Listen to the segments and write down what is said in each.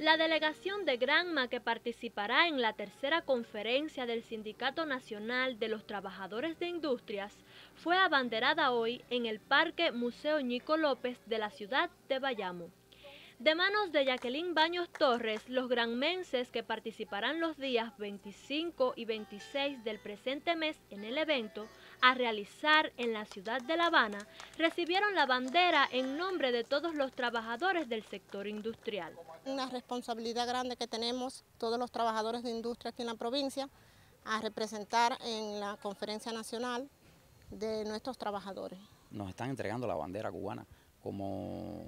La delegación de Granma, que participará en la tercera conferencia del Sindicato Nacional de los Trabajadores de Industrias, fue abanderada hoy en el Parque Museo Ñico López de la ciudad de Bayamo. De manos de Jacqueline Baños Torres, los granmenses que participarán los días 25 y 26 del presente mes en el evento a realizar en la ciudad de La Habana, recibieron la bandera en nombre de todos los trabajadores del sector industrial. Una responsabilidad grande que tenemos todos los trabajadores de industria aquí en la provincia a representar en la Conferencia Nacional de nuestros trabajadores. Nos están entregando la bandera cubana como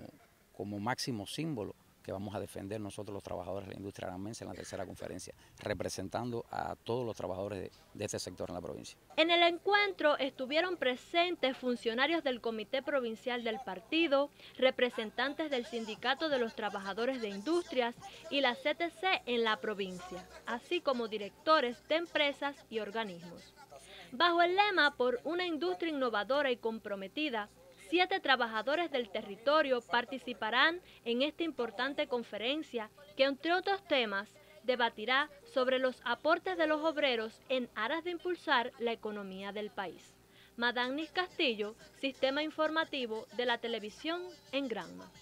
máximo símbolo que vamos a defender nosotros los trabajadores de la industria granmense en la tercera conferencia, representando a todos los trabajadores de este sector en la provincia. En el encuentro estuvieron presentes funcionarios del Comité Provincial del Partido, representantes del Sindicato de los Trabajadores de Industrias y la CTC en la provincia, así como directores de empresas y organismos. Bajo el lema "Por una industria innovadora y comprometida", 7 trabajadores del territorio participarán en esta importante conferencia que, entre otros temas, debatirá sobre los aportes de los obreros en aras de impulsar la economía del país. Madanis Castillo, Sistema Informativo de la Televisión en Granma.